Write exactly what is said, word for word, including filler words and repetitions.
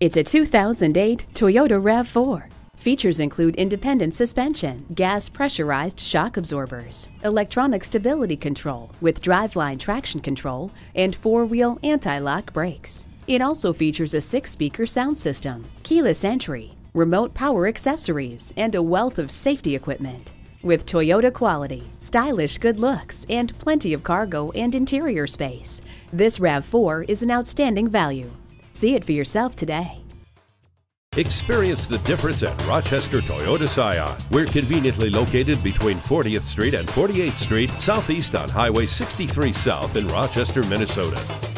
It's a two thousand eight Toyota RAV four. Features include independent suspension, gas pressurized shock absorbers, electronic stability control with driveline traction control, and four-wheel anti-lock brakes. It also features a six-speaker sound system, keyless entry, remote power accessories, and a wealth of safety equipment. With Toyota quality, stylish good looks, and plenty of cargo and interior space, this RAV four is an outstanding value. See it for yourself today. Experience the difference at Rochester Toyota Scion. We're conveniently located between fortieth Street and forty-eighth Street, southeast on Highway sixty-three South in Rochester, Minnesota.